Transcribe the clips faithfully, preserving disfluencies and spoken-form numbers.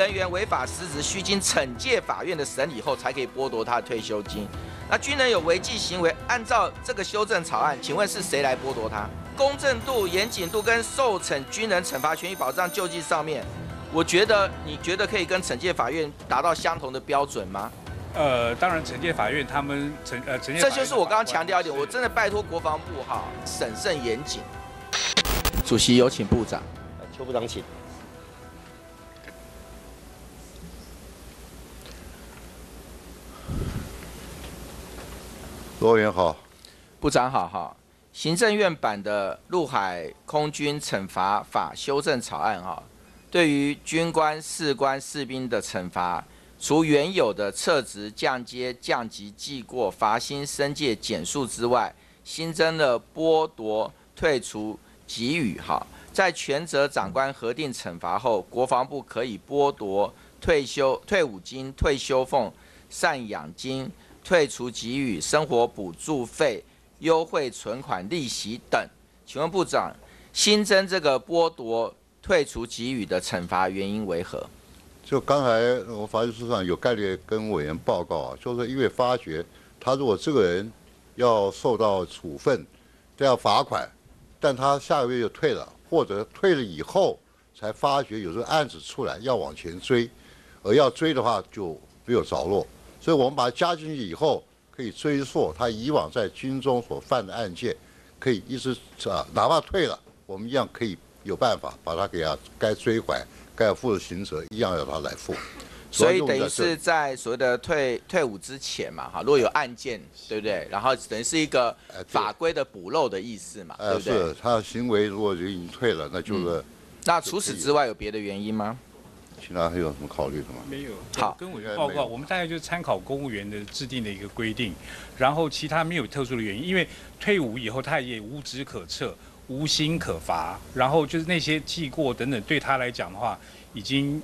人员违法失职，需经惩戒法院的审理后，才可以剥夺他的退休金。那军人有违纪行为，按照这个修正草案，请问是谁来剥夺他？公正度、严谨度跟受惩军人惩罚权益保障救济上面，我觉得你觉得可以跟惩戒法院达到相同的标准吗？ 呃，当然，惩戒法院他们惩呃惩戒，这就是我刚刚强调一点，我真的拜托国防部哈，审慎严谨。主席有请部长，邱部长请。罗委员好，部长好哈。行政院版的陆海空军惩罚法修正草案哈，对于军官、士官、士兵的惩罚。 除原有的撤职、降阶、降级、记过、罚薪、申诫、减速之外，新增了剥夺、退除、给予。哈，在权责长官核定惩罚后，国防部可以剥夺退休、退伍金、退休俸、赡养金、退除给予、生活补助费、优惠存款利息等。请问部长，新增这个剥夺、退除、给予的惩罚原因为何？ 就刚才我法律书上有概略跟委员报告啊，就是因为发觉他如果这个人要受到处分，这要罚款，但他下个月就退了，或者退了以后才发觉有这个案子出来要往前追，而要追的话就没有着落，所以我们把它加进去以后，可以追溯他以往在军中所犯的案件，可以一直啊，哪怕退了，我们一样可以有办法把他给他该追还。 该负的刑责一样要他来负，所以等于是在所谓的退退伍之前嘛，哈，如果有案件，对不对？然后等于是一个法规的补漏的意思嘛，呃、对不对？是他的行为如果已经退了，那就是。嗯、那除此之外有别的原因吗？其他还有什么考虑的吗？没有。好，跟委员报告，我们大概就参考公务员的制定的一个规定，然后其他没有特殊的原因，因为退伍以后他也无职可撤。 无薪可罚，然后就是那些记过等等，对他来讲的话，已经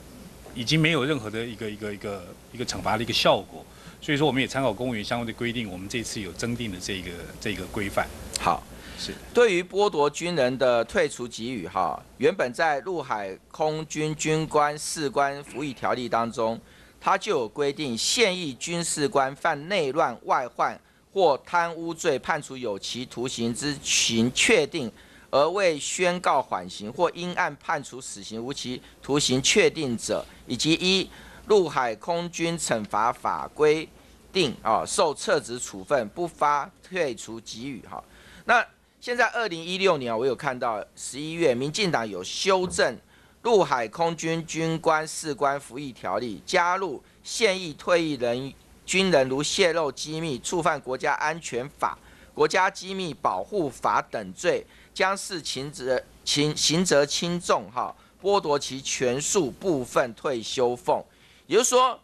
已经没有任何的一个一个一个一个惩罚的一个效果。所以说，我们也参考公务员相关的规定，我们这次有增订的这个这个规范。好，是对于剥夺军人的退除给予哈，原本在陆海空军军官士官服役条例当中，它就有规定，现役军士官犯内乱、外患或贪污罪，判处有期徒刑之刑确定。 而未宣告缓刑或因案判处死刑、无期徒刑确定者，以及依陆海空军惩罚法规定啊、哦、受撤职处分、不发退除给予哈。那现在二零一六年，我有看到十一月，民进党有修正陆海空军军官士官服役条例，加入现役退役人军人如泄露机密、触犯国家安全法、国家机密保护法等罪。 将视刑责轻刑责轻重哈，剥夺其全数部分退休俸。也就是说，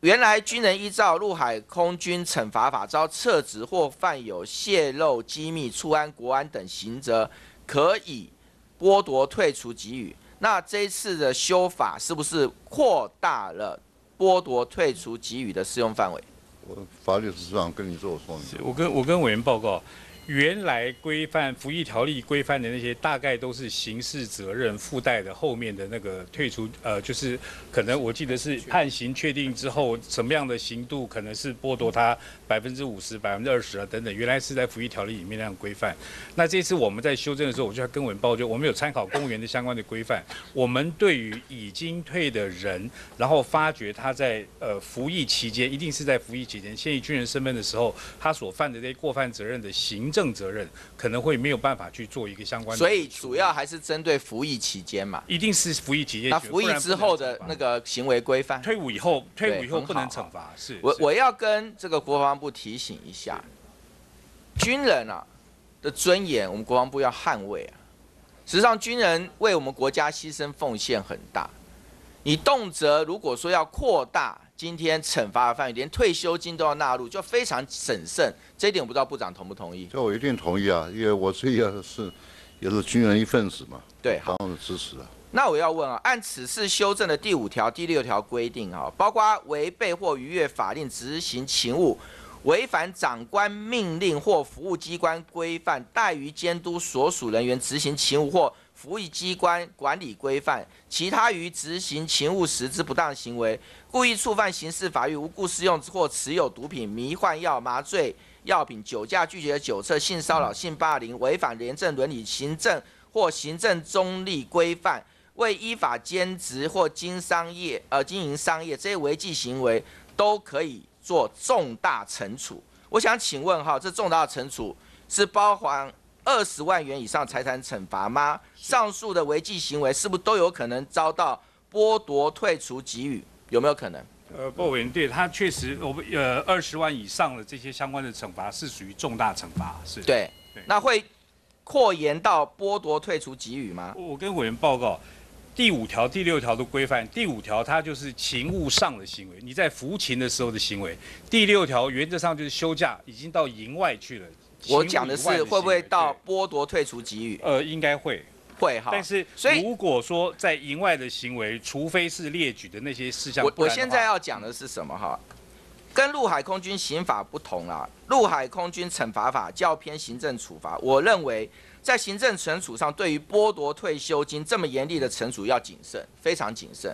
原来军人依照陆海空军惩罚法，遭撤职或犯有泄露机密、触犯国安等刑责，可以剥夺退除给予。那这一次的修法是不是扩大了剥夺退除给予的适用范围？我法律书上跟你做说明。我跟我跟委员报告。 原来规范服役条例规范的那些，大概都是刑事责任附带的后面的那个退除，呃，就是可能我记得是判刑确定之后，什么样的刑度可能是剥夺他百分之五十、百分之二十啊等等。原来是在服役条例里面那样规范。那这次我们在修正的时候，我就要跟委员报告，我们有参考公务员的相关的规范。我们对于已经退的人，然后发觉他在呃服役期间，一定是在服役期间，现役军人身份的时候，他所犯的这些过犯责任的刑。 政责任可能会没有办法去做一个相关的，所以主要还是针对服役期间嘛，一定是服役期间。那服役之后的那个行为规范，退伍以后，退伍以后不能惩罚。是，我我要跟这个国防部提醒一下，军人啊的尊严，我们国防部要捍卫啊。实际上，军人为我们国家牺牲奉献很大，你动辄如果说要扩大。 今天惩罚的范围，连退休金都要纳入，就非常审慎。这一点我不知道部长同不同意？这我一定同意啊，因为我自己是也是军人一份子嘛。对，好，当然支持啊。那我要问啊，按此次修正的第五条、第六条规定啊，包括违背或逾越法令执行勤务、违反长官命令或服务机关规范、怠于监督所属人员执行勤务或服役机关管理规范，其他于执行勤务时之不当行为，故意触犯刑事法律，无故施用或持有毒品、迷幻药、麻醉药品、酒驾、拒绝酒测、性骚扰、性霸凌，违反廉政伦理、行政或行政中立规范，为依法兼职或经商业呃经营商业这些违纪行为，都可以做重大惩处。我想请问哈，这重大惩处是包含二十万元以上财产惩罚吗？上述的违纪行为是不是都有可能遭到剥夺、退除、给予？有没有可能？呃，不，委员对他确实，我们呃二十万以上的这些相关的惩罚是属于重大惩罚，是。对。对那会扩延到剥夺、退除、给予吗？我跟委员报告，第五条、第六条的规范，第五条它就是勤务上的行为，你在服勤的时候的行为；第六条原则上就是休假，已经到营外去了。 我讲的是会不会到剥夺、退除、给予？呃，应该会，会哈。但是，所以如果说在营外的行为，除非是列举的那些事项，我我现在要讲的是什么哈？跟陆海空军刑法不同啦，陆海空军惩罚法较偏行政处罚。我认为在行政惩处上，对于剥夺退休金这么严厉的惩处要谨慎，非常谨慎。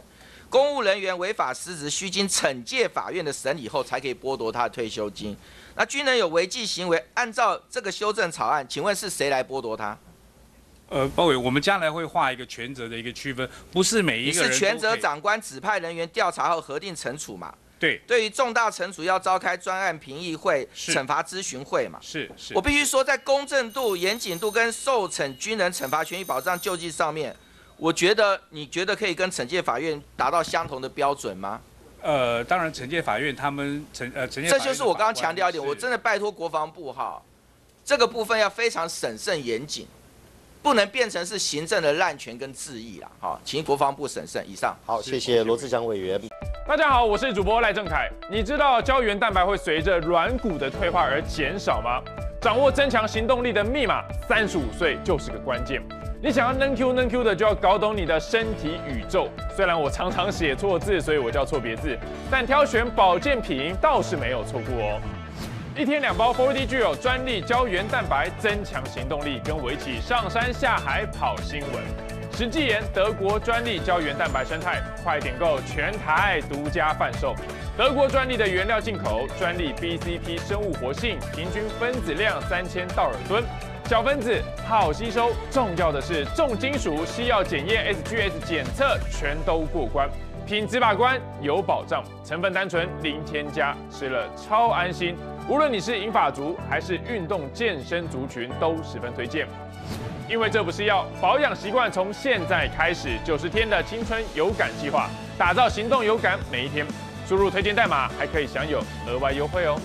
公务人员违法失职，需经惩戒法院的审理后，才可以剥夺他的退休金。 那军人有违纪行为，按照这个修正草案，请问是谁来剥夺他？呃，包伟，我们将来会画一个权责的一个区分，不是每一个人。你是权责长官指派人员调查后核定惩处嘛？对。对于重大惩处，要召开专案评议会、惩罚咨询会嘛？是是。我必须说，在公正度、严谨度跟受惩军人惩罚权益保障救济上面，我觉得你觉得可以跟惩戒法院达到相同的标准吗？ 呃，当然，惩戒法院他们惩呃惩戒，这就是我刚刚强调一点，我真的拜托国防部哈，这个部分要非常审慎严谨，不能变成是行政的滥权跟恣意啦，哈，请国防部审慎。以上，好，谢谢罗志祥委员。大家好，我是主播赖正凯。你知道胶原蛋白会随着软骨的退化而减少吗？掌握增强行动力的密码，三十五岁就是个关键。 你想要能 Q 能 Q 的，就要搞懂你的身体宇宙。虽然我常常写错字，所以我叫错别字，但挑选保健品倒是没有错过哦。一天两包 four D G L 专利胶原蛋白，增强行动力，跟我一起上山下海跑新闻。实际研德国专利胶原蛋白生态，快点购，全台独家贩售。德国专利的原料进口，专利 B C P 生物活性，平均分子量三千道尔顿。 小分子好吸收，重要的是重金属西药检验 S G S 检测全都过关，品质把关有保障，成分单纯零添加，吃了超安心。无论你是银发族还是运动健身族群，都十分推荐。因为这不是药，保养习惯从现在开始，九十天的青春有感计划，打造行动有感每一天。输入推荐代码还可以享有额外优惠哦。